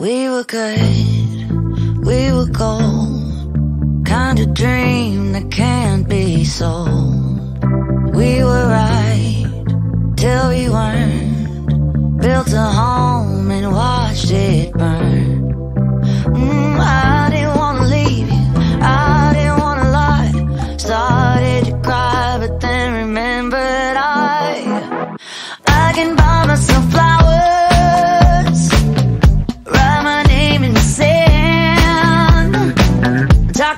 We were good, we were gold, kind of dream that can't be sold. We were right till we weren't, built a home and watched it burn. I didn't wanna leave you, I didn't wanna lie. Started to cry, but then remembered I can buy myself flowers, talk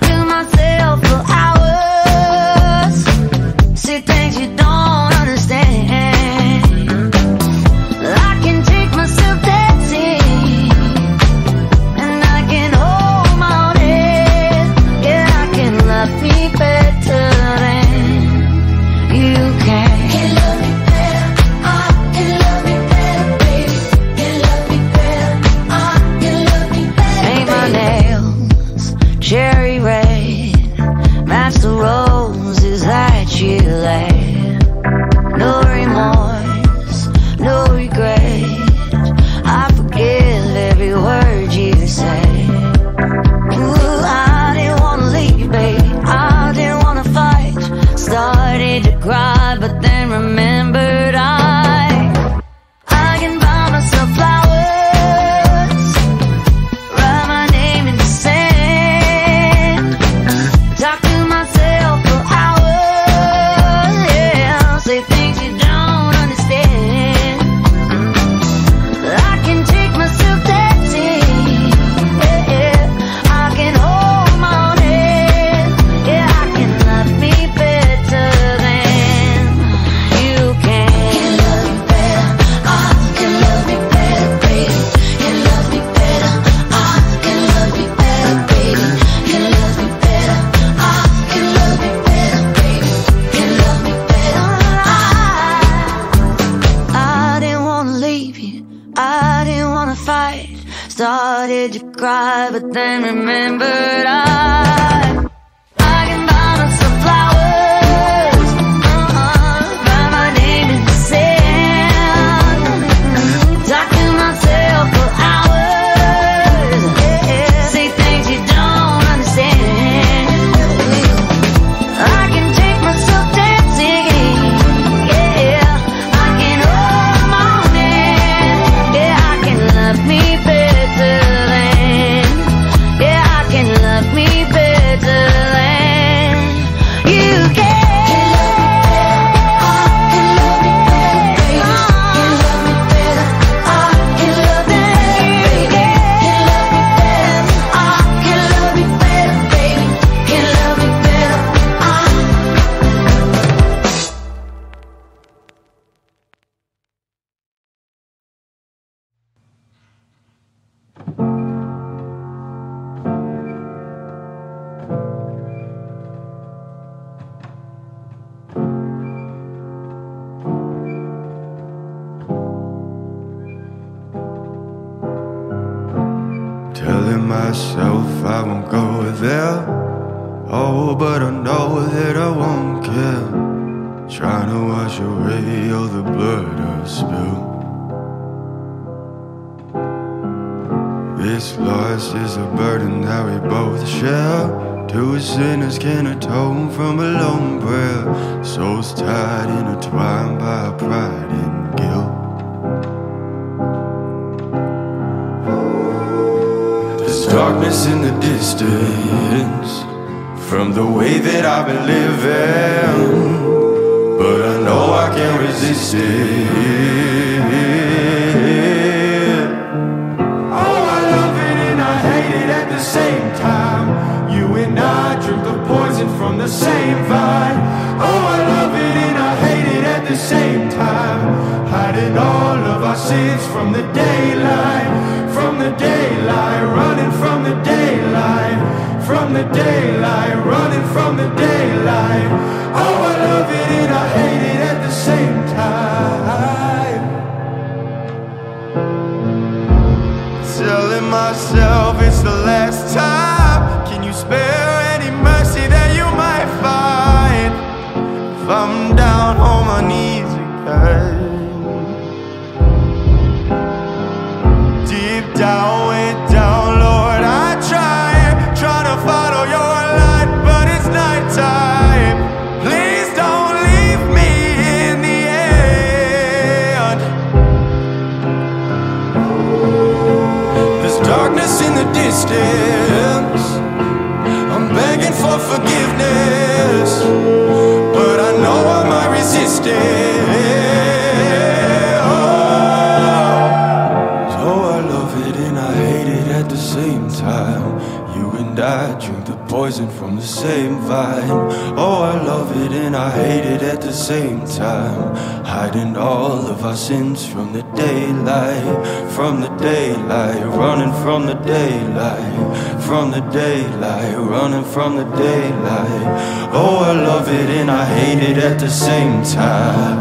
to myself for hours, see things you don't understand. I can take myself dancing, and I can hold my own head. Yeah, I can love me better than you can. Started to cry, but then remembered I can buy myself flowers, write my name in the sand, talk to myself for hours, say things you don't understand. I can take myself dancing, I can hold my own hand. Yeah, I can love me better. Myself, I won't go there. Oh, but I know that I won't care. Trying to wash away all the blood I spilled. This loss is a burden that we both share. Two sinners can atone from a lone prayer. Souls tied, intertwined by pride and guilt. Darkness in the distance from the way that I've been living, but I know I can't resist it. Oh, I love it and I hate it at the same time. You and I drink the poison from the same vine. Oh, I love it and I hate it at the same time. Hiding all of our sins from the daylight, from the daylight, running from the daylight, from the daylight, running from the daylight. Oh, I love it and I hate it at the same time. Telling myself it's the last time. Can you spare any mercy that you might find? If I'm down on my knees again, down stay. Oh, so I love it and I hate it at the same time. You and I drink the poison from the same vine. Oh, I love it and I hate it at the same time. Hiding all of our sins from the daylight, from the daylight, running from the daylight, from the daylight, running from the daylight. Oh, I love it and I hate it at the same time.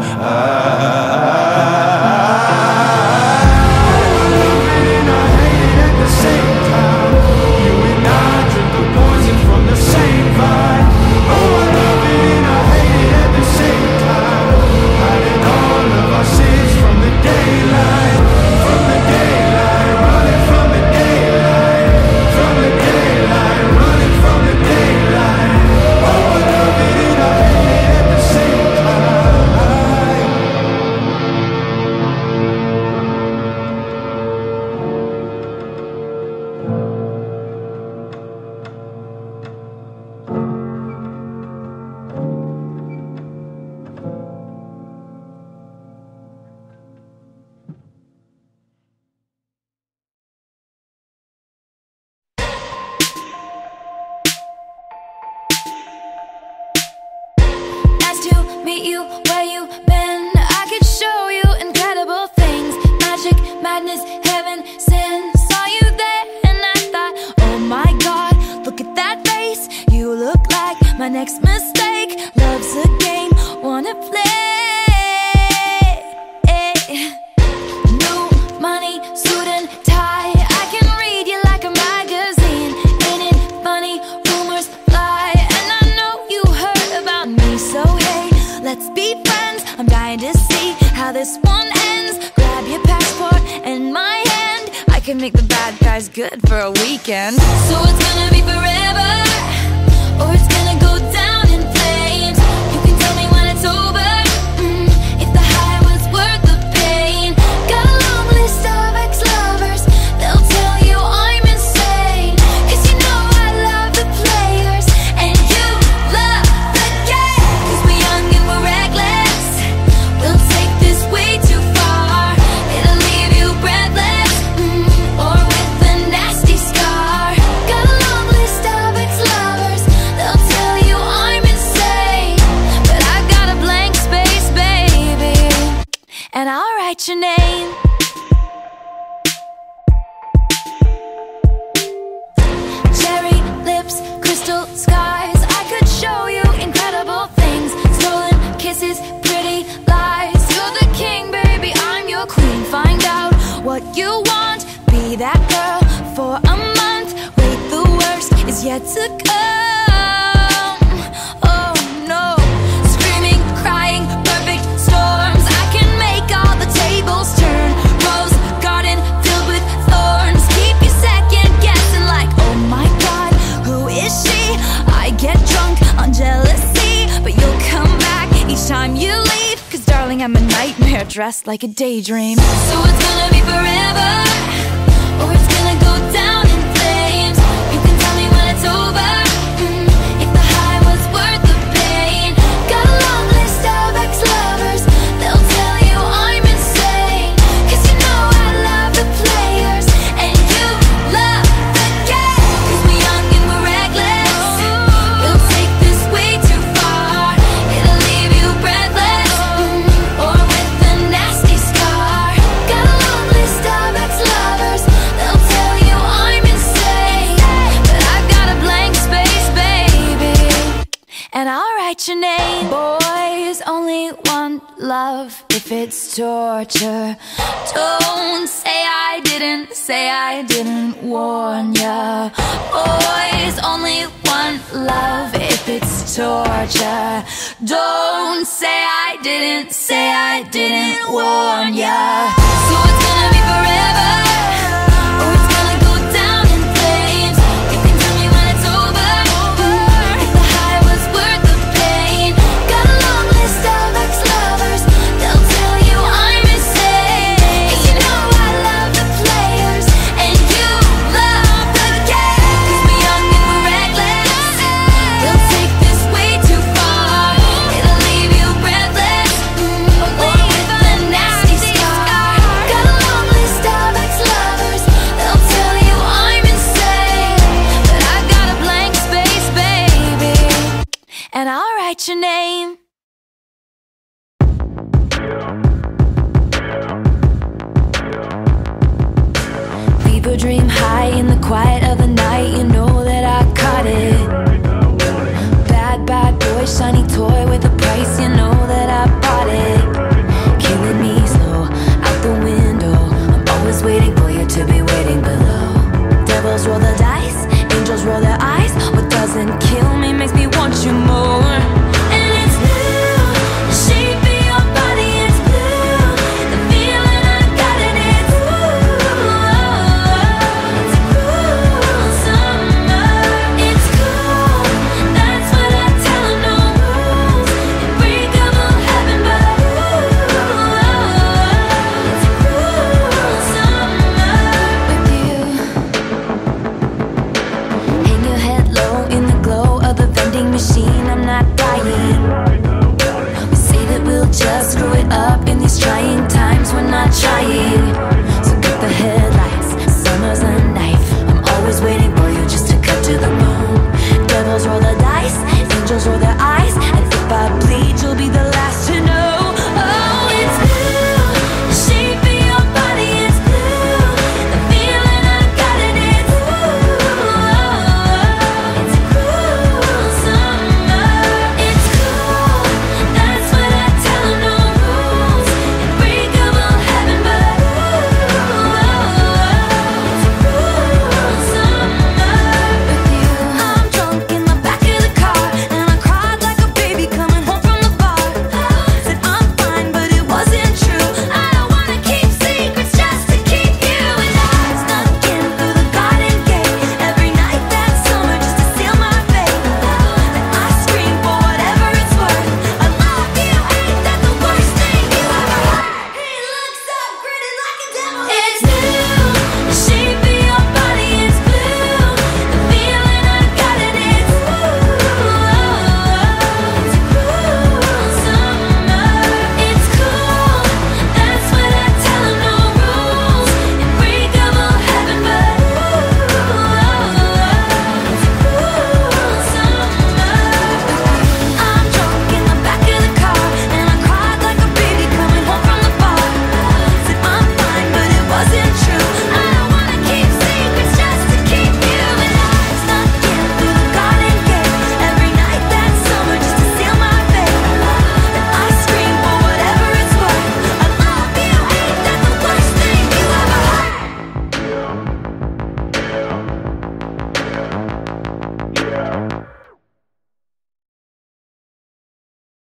Meet you where you been, I could show you incredible things. Magic, madness, heaven, sin. Saw you there and I thought, oh my god, look at that face. You look like my next mistake. Love's a game, wanna play. New money, suit and tie, I can read you like a magazine. Ain't it funny, rumors fly. And I know you heard about me, so hey, let's be friends, I'm dying to see how this one ends. Grab your passport and my hand, I can make the bad guys good for a weekend. So it's gonna be forever, or it's gonna go down in flames. You can tell me when it's over, if the high was worth the pain. Got a long list of ex-lovers, they'll tell you I'm insane. Cause you know I love the players, and you love the game. Cause we're young and we're reckless, we'll take this way too far. It'll leave you breathless, or with a nasty scar. Got a long list of ex-lovers, they'll tell you I'm insane. But I've got a blank space, baby, and I'll write your name. Cherry lips, crystal skies, I could show you incredible things. Stolen kisses, pretty lies. You're the king, baby, I'm your queen. Find out what you want, be that girl for a month. Wait, the worst is yet to come. Oh no. Screaming, crying, perfect storms, I can make all the tables turn. Rose garden filled with thorns, keep you second guessing like, oh my god, who is she? I get drunk on jealousy, but you'll come back each time you leave. Cause darling, I'm a nightmare dressed like a daydream. So it's gonna be forever, or it's gonna go down in flames. You can tell me when it's over, if the high was worth the pain. Got a long list of ex-lovers, they'll tell you I'm insane. Cause you know I love the players, and you love the game. Cause we're young and we're reckless, we'll take this way too far. It'll leave you breathless, or with a nasty scar. Got a long list of ex-lovers, they'll tell you I'm insane. But I've got a blank space, baby, and I'll write your name. Boys only want love if it's torture. Don't say I didn't, say I didn't warn ya. Boys only want love if it's torture. Don't say I didn't, say I didn't warn ya.